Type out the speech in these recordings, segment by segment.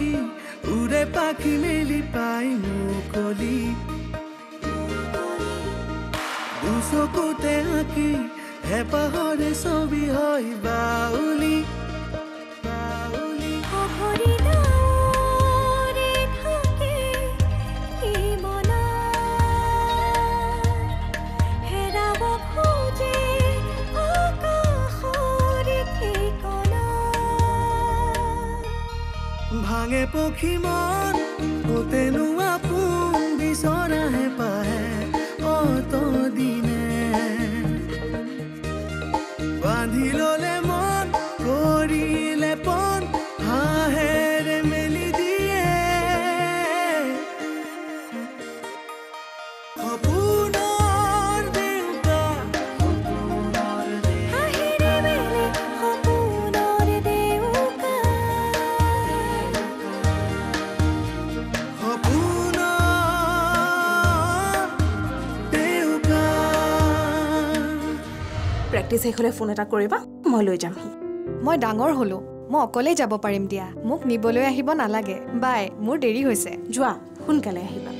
পাখি উড়ে পাখি মেলি পাই মুকলি দুচকুতে আঁকি হে পাহরে ছবি হয় বাউলি भांगे पक्षी मन होते नुआ पुन विचरा है पाए अत दिने बांधि लले मन करिले पन हाहेरे मेलि दिए प्रैक्टिस होले फोन एटा करिबा म लय जाम म डांगर होलो म अकले जाबो पारिम दिया मुक निबोले आहिबो ना लागे बाय मोर देरी होइसे जुआ हुनकाले आहिबा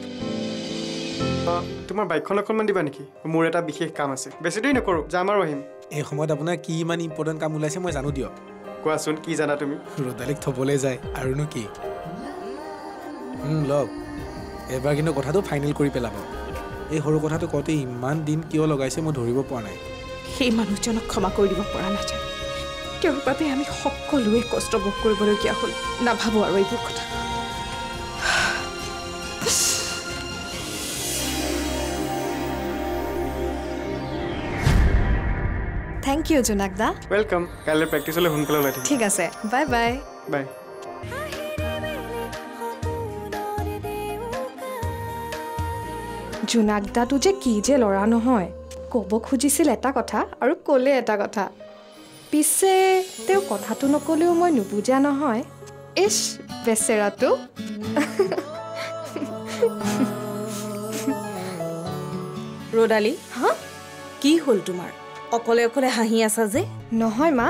तुमार बाइकखन अकलमान दिबा नेकी मोर एटा विशेष काम आसे बेसी देरी नकरो जाम आरो हिम ए সময়ত আপনা কি মান ইম্পর্টেন্ট কাম উলাইছে মই জানো দিও কোয়াছুন কি জানা তুমি রদালিক থবলে যায় আৰু নো কি লগ এবাৰ কিনো কথাটো ফাইনাল কৰি পেলাবা এই হৰু কথাটো কতে ইমান দিন কিয় লগাইছে মই ধৰিব পৰা নাই সেই মানুহজনক ক্ষমা কৰি দিব পৰা নাযায় তেওঁৰ বাবে আমি সকলোৱে কষ্ট ভোগ কৰিবলগীয়া হ'ল নাভাবো আৰু এই কথা থ্যাংক ইউ জোনাকদা ওয়েলকাম কাইলৈ প্ৰেক্টিছলৈ সোনকালে ওলাই থাকিম ঠিক আছে বাই বাই বাই জোনাকদা তো যে কি যে লৰা নহয় कब खुजिल कथा और कले कथा पिछे कथा तो नकलेओ मैं नुबुझा नहय इस बेचेरा तो रोदाली हाँ कि हल तुम अकले अकले हाँहि आसा जे नहय मा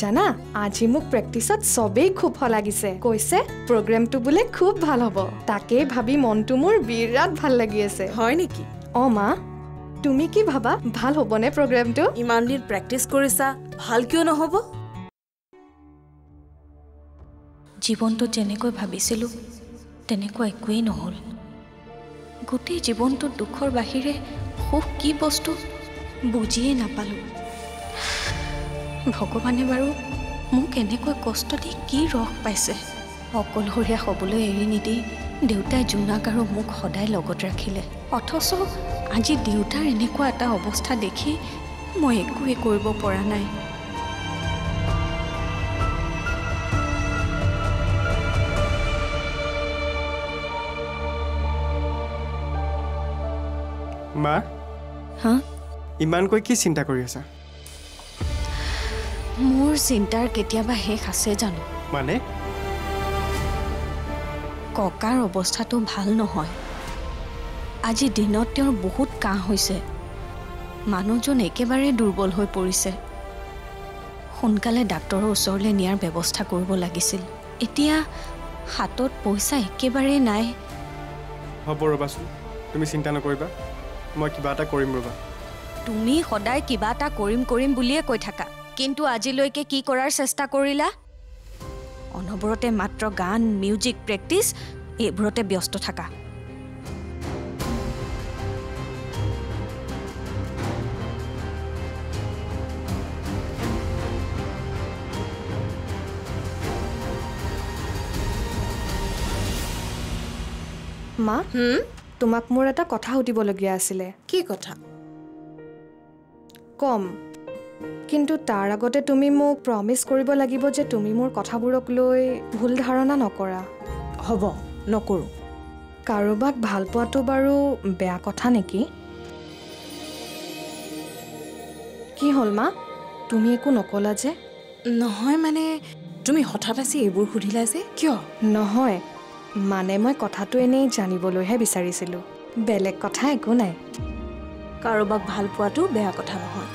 जाना आज मुक प्रेक्टिसत सबे खूब भल लागिसे कैसे प्रोग्राम तो बोले खूब भल हब ताके भाबी मन तो मोर बिराट भल लागि आछे हय नेकि ओ मा तुमी की भाबा भाल होबने प्रोग्राम तो इमान दिन प्रैक्टिस करिसा भाल क्यों न होबो जीवन तो जेनेको भाबिसिलु तेनेको एकुई नहोल गुटे जीवन तो दुखर बाहिरे खूब की बस्तु बुझिए ना पालु भगवाने बारु मु केनेको कष्ट दि की रख पाइसे अकलहरिया हबले एरि निदि देउताय जुनाकारो मुख हदाय लगत राखिले अथसो আজি দেউতাৰ এনেকুৱা এটা অৱস্থা দেখি মই একোৱে কৰিব পৰা নাই মা হা ইমান কৈ কি চিন্তা কৰি আছা মোৰ চিন্তাৰ কেতিয়াবা শেষ আছে জানো মানে ককাৰ অৱস্থাটো ভাল নহয় আজি দিনত তেওঁৰ বহুত কাহ হৈছে মানুহজন একেবাৰে দুৰ্বল হৈ পৰিছে সোনকালে ডাক্তৰৰ ওচৰলৈ নিয়াৰ ব্যৱস্থা কৰিব লাগিছিল এতিয়া হাতত পইচা একেবাৰে নাই হ'ব ৰবাচোন তুমি চিন্তা নকৰিবা মই কিবা এটা কৰিম ৰবা তুমি সদায় কিবা এটা কৰিম কৰিম বুলিয়ে কৈ থাকা কিন্তু আজিলৈকে কি কৰাৰ চেষ্টা কৰিলা অনবৰতে মাত্ৰ গান মিউজিক প্ৰেক্টিছ এইবোৰতে ব্যস্ত থাকা मा तुमक मोर एटा कथा सुधिबलगिया आसिले की कथा कम किन्तु तार आगते तुमी मोक प्रमिस करिब लागिब जे तुमी मोर कथाबुरक लय भूल धारणा नकरा हब नकरू कारोबाक भाल पातो बारो बेया कथा नेकी की हल मा तुमी एको नकला जे নহয় माने तुमी हठात आसी एबुर सुधिला जे किय নহয় माने मैं कथा तो एने जानबलेहे विचारिसिलु बेलेग कथा एको नाई कारोबाक भाल पोवातो बेया कथा नहय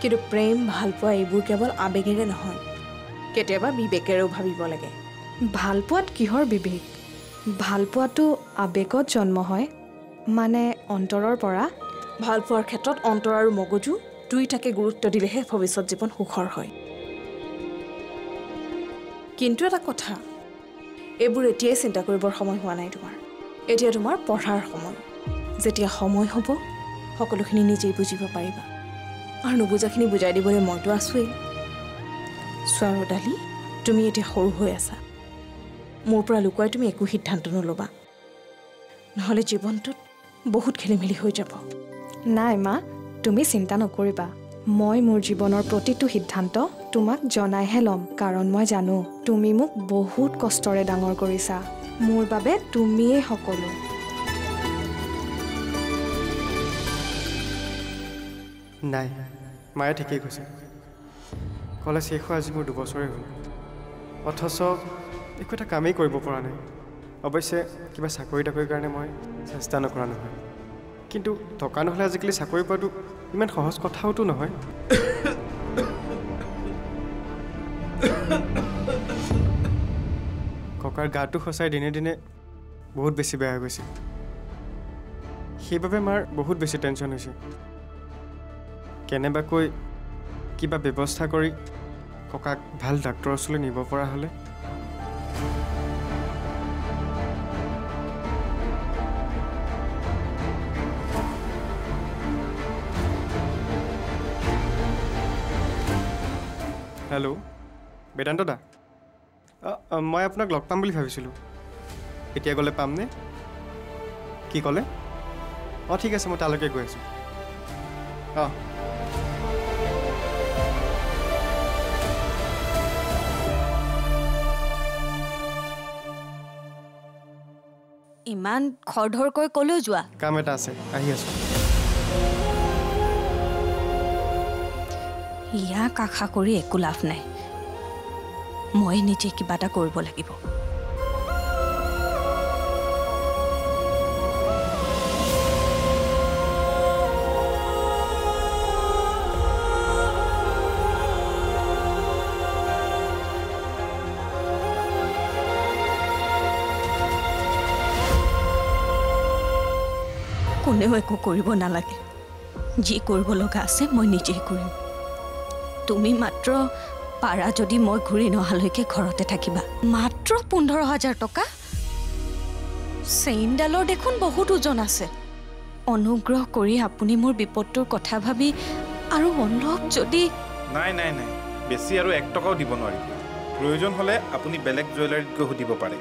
किन्तु प्रेम भाल पोवा एबुर केवल आबेगेरे नहय केतियाबा बिबेकेरेओ भाबिब लागे भालपुआत किहर विवेक भालपुआतो आवेगत जन्म हय माने अंतरर परा भालपुआर क्षेत्रत अंतर आरु मगजु दुइटाके गुरुत्व दिलेहे भविष्यत जीवन सुखर हय। किन्तु एटा कथा एबुर एतियै चिंता करिबर समय हुआ नाइ तुमार एतिया तुमार पढ़ार समय जेतिया समय हबो सकलोखिनि निजेइ बुझिब पारिबा आरु नुबुझाखिनि बुझाइ दिबले मइतो आछुइ। स्वारोडाली तुम एतिया हरु हय आसा मोर पर लुकाय तुम एक सिद्धांत नलबा नहले जीवन तो बहुत खेलिमेलि हो जाब। नाइ मा तुम चिंता नकरिबा मैं मोर जीवनर प्रतिटो सिद्धांत तुमक जनाइहे लम कारण मैं जानो तुमी मुक बहुत कष्टरे डांगर करिसा मोर बारे तुमिये सकलो। नाइ माये ठिकै कइसे कलेज शेष होआ आज मोर दुबसरे हल अथच एक कमें ना अवश्य क्या चाकरी ताकर कारण मैं चेष्टा नक नए कि टका ना आजिकल चाकरी पा इन सहज कथाओ तो नए। ककार गाटो सचाई दिने दिने बहुत बेसि बेहतर गई सब मार बहुत बेसि टेंशन केनेबाकोई किबा व्यवस्था करी ककाक भल डाक्टर ओसले निब परा हले हेलो बेदान्त दा मैं आपनाक लग पाम भाविছিলোঁ এতিয়া गले पामने कि कले ठीक है मैं तालके गई आसो। ইমান খৰধৰকৈ কলো যোৱা কাম এটা আছে আহি আছো। ইয়া কাখা কৰি একো লাভ নাই মই নিজে কিবা এটা কৰিব লাগিব। কোনেও একো কৰিব নালাগে যি কৰিব লগা আছে মই নিজে কৰিম তুমি মাত্ৰ পাৰা যদি মই ঘুৰি নহালৈকে ঘৰতে থাকিবা। মাত্ৰ 15,000 টকা চেইনডালৰ দেখোন বহুত ওজন আছে অনুগ্ৰহ কৰি আপুনি মোৰ বিপদটোৰ কথা ভাবি আৰু অলপ যদি নাই নাই নাই বেছি আৰু 1 টকাও দিব নোৱাৰি প্ৰয়োজন হলে আপুনি বেলেগ জুৱেলাৰীত গৈ সুধিব পাৰে।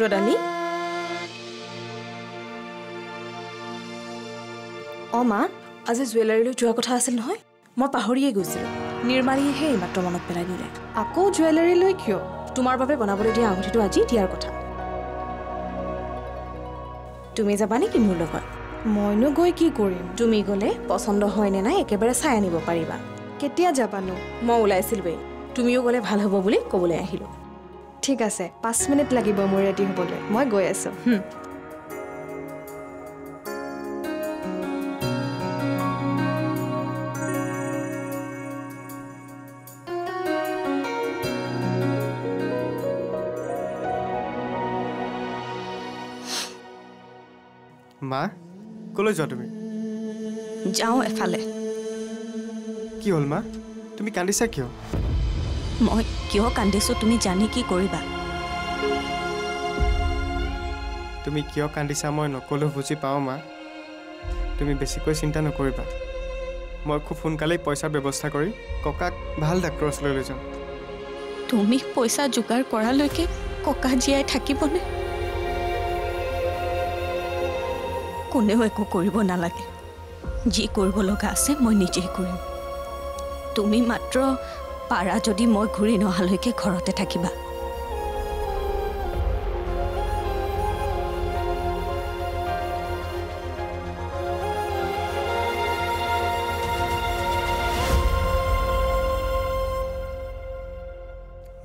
रोडाली ओ मा आज जुवेलारी जो कथा आसिल नहय मैं पाहरिये गइसिलो निर्मालिये हे मात्र मन पेलाइ दिले आको जुवेलारी लय कियो तुमार बारे बनाबले दिया आंगठी तो आज दियार कथा तुमी जाबानि कि मोर लगत मइनो गय कि करिम तुमी गले पसंद हय ने ना एकेबारे साय आनिबो पारिबा केतिया जाबानो म उलाइसिलबे तुमिओ गले ভাল হব বুলি কবলে আহিলো। ठीक है 5 मिनट लगे मोर रेडी हबले मैं गई आसो। माँ कल जा तुम जाओ एफाले कि हल माँ तुम कांदिसा क्यों मैं क्यों कांदिसो तुम जानी कि करिबा तुम क्यों कांदिसा मैं नकलो बुझी पाओ माँ तुम बेसिक चिंता नकरिबा मैं खूब सोनकाले पैसा व्यवस्था करी ककाक भल डाक्टर ओसले लय जाम तुम पैसा जुगार करा लैके कका जियाय थाकिबने कोनेओ एको करिब नालागे जी कोरिबलगा आछे मैं निजे करिम। तुमी मात्र पारा जदि मैं घुरी नहालैके घरते थाकिबा।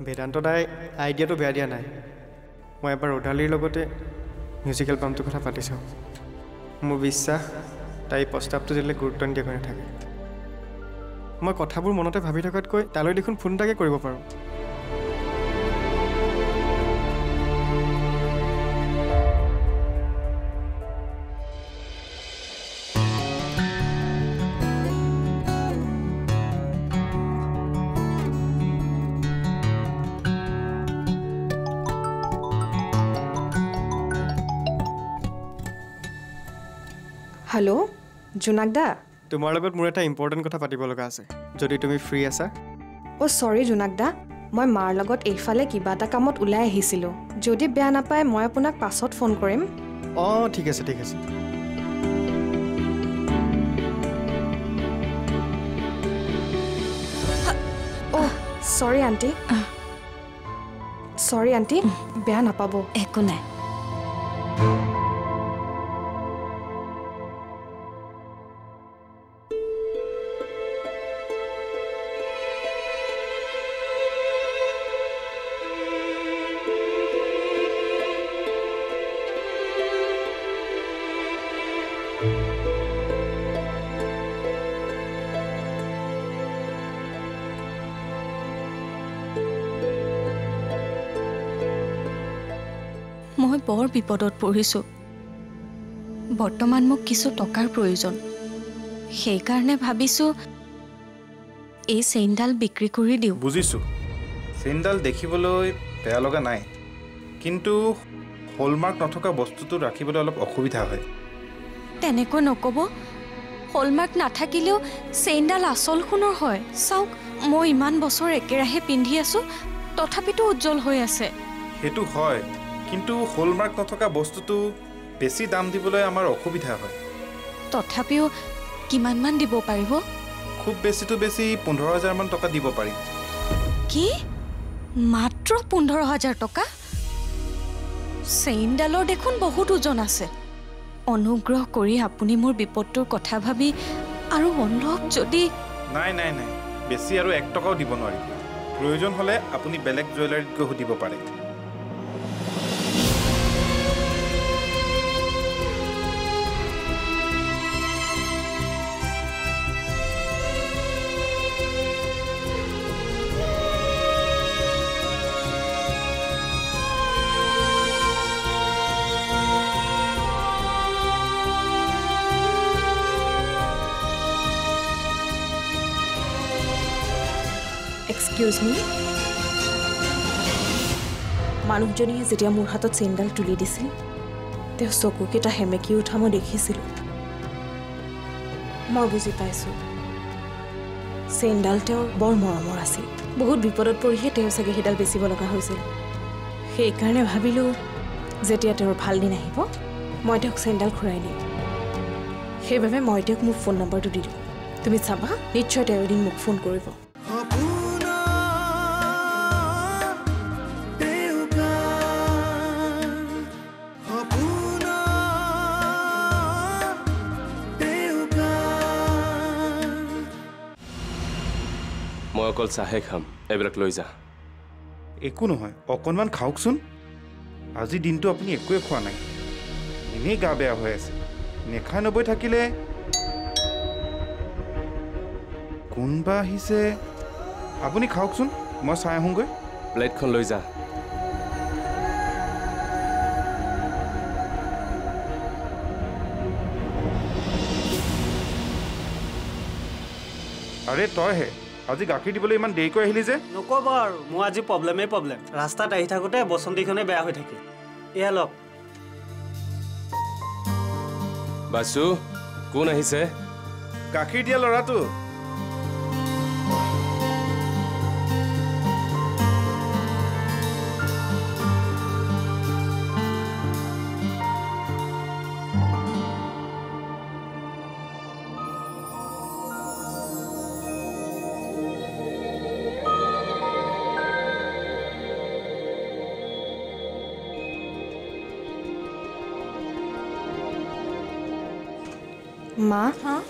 वेदांत दाई आइडिया तो बेया दिया ना। मैं एबार उधालीर लगते म्यूजिकल पाम्पटर कथा पातिछो। मोर विश्वास ताई प्रस्ताव तो दिले गुरुत्व निदियाके नाथाके। मैं कथाबुर मनते भाबि थकातकै तालै देखुन फोन एटाके करिब पारो। हेलो जुनाक दा, तुमार लगत मोर एटा इम्पोर्टेन्ट कथा पातिब लगा आछे, जदि तुमी फ्री आसा। ओ सॉरी जुनाक दा, मैं मार लगत एफाले किबा एटा कामत उलाय आहिसिलो। जदि बेया नापाय मैं आपनाक पासत फोन करिम। ओ ठीक आछे ठीक आछे। ओ सॉरी आंटी बेया नापाबो। एको नाय। मैं बर विपद पड़ो। बर्तमान मोक किसु टकार प्रयोजन, सेइकारणे भाबिसु ए सेइनडाल बिक्री करि दिउ। बुझिसु सेइनडाल देखिबोलै बेया लगा नाइ, किन्तु हलमार्क नथका बस्तुतु राखिबोलै अलप असुविधा हय। तेनेको नकब, हलमार्क नाथाकिलेओ सेइनडाल आसल खुनर हय। साउक मैं इमान बछर एकेराहे पिंधि आसु, तथापितो उज्जवल हय आछे। हेतु हय, किन्तु हलमार्क नथका बस्तुतु बेसी दाम दिबोलै आमार असुविधा हय। तथापिओ किमानमान दिबो पारिबो? खूब बेसी तो बेसी 15,000 मान टका दिबो पारिम। कि मात्र 15,000 टका? सेइनडालर देखुन बहुत ओजन आछे। अनुग्रह करि आपुनि मोर विपत्तर कथा भाबि आरो अलप जदि। नाइ नाइ नाइ, बेसी आरो 1 टकाओ दिबो नरि। प्रयोजन हले आपुनि बेलेग ज्वेलारीत गৈ हुधिब पारे। एक्सक्यूज मी, मानुकजनी जेतिया मोर हाथत सेइनडाल तुली दिसिल, तेर चकुकेटा हेमेकि उठा मैं देखिसिलो। मैं बुझि पाइसु सेइनडाल तेर बर मरमर आछिल। बहुत विपदत परिहे तेर सगे हेडाल बेचिब लगा होइसिल। सेइ कारणे भाबिलो जेतिया तेर भाल दिन आहिब, मैं तेक सेइनडाल खुराइ दिम। सेइबाबे मैं तेक मोर फोन नम्बरटो दिलो। तुमि चाबा, निश्चय तेर दिन मोक फोन करिब। मैं अकल चाहे खाम, एबिलाक लै जा। एको নহয়, अकणमान खाओकसुन। आजि दिनतो आपुनि एकोए खोआ नाइ, इनेइ गा बेया होइ आछे। नेखा नबय थाकिले कोनबा आहिसे। आपुनि खाओकसुन, मैं चाइ आहुंगै। प्लेटखन लै जा। अरे तय हे আজি গাখীৰ দিবলৈ ইমান দেৰিকৈ আহিলি যে? নকবা আৰু, মই আজি প্ৰব্লেমে প্ৰব্লেম। ৰাস্তাত আহি থাকোতে বসন্তীখনে বেয়া হৈ থাকিল। এয়া লওক। বাসু, কোন আহিছে? গাখীৰ দিয়া লৰাটো। मा हाँ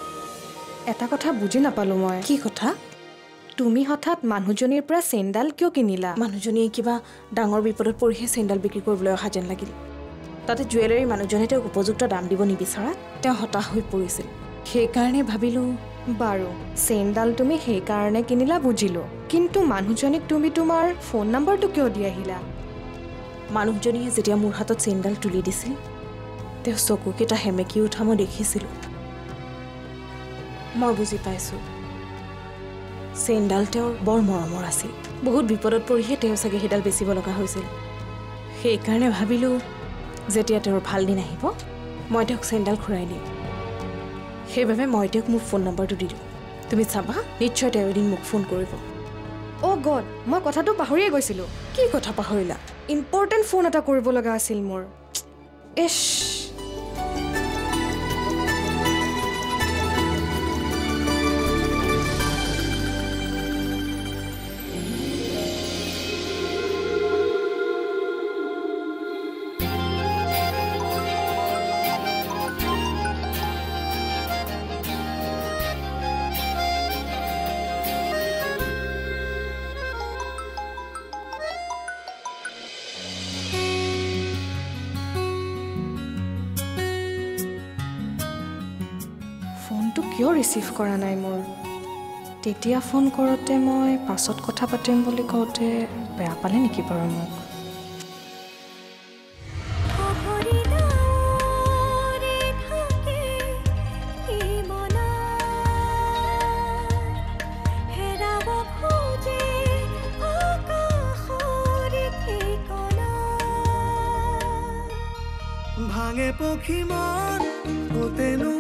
ऐता कोठा बुझे ना पालो मैं की कोठा तुमी हठात मानुजनीर पर सेंडल क्यों किनिला मानुजनीर किबा डांगर बिपदर परिहे सेंडल बिक्री কৰিবলৈ অহা যেন লাগিল তাতে জুয়েলারি मानुजने ते उपयुक्त दाम দিব নিবিছৰা তে হতাশ হৈ পৰিছিল সেই কাৰণে ভাবিলো बारो सेंडल तुमी সেই কাৰণে কিনিলা বুজিলো কিন্তু मानुजनीক তুমি তোমাৰ ফোন নাম্বাৰটো কিয় দি আহিলা मानुजनीয়ে যেতিয়া মোৰ হাতত सेंडल তুলি দিছিল তে চকুকেটা হেমেকি উঠা মই দেখিছিল মই বুজি পাইছো सेंडल बर मरमर आसी बहुत विपद परिहे सगे सीडाल बेचिब लगा सेकारण भाविलो जेतिया तेर भल दिन आहिब मैं सेंडल खुराई निम मैं मोर फोन नम्बर तो दिलो तुम चाबा निश्चय तेर दिन मोक फोन करिब ओ गॉड मैं कथाटो पाहरिये गइसिलो की कथा पाहरिला इम्पोर्टेन्ट फोन एटा करिब लगा आसिल मोर एश क्यों रिसीव करा ना मोर तेतिया फोन करते मैं पासत कथा पातिम बोली कहते बेया पाले निकी बारो मोक भांगे पोखी मन गोते नु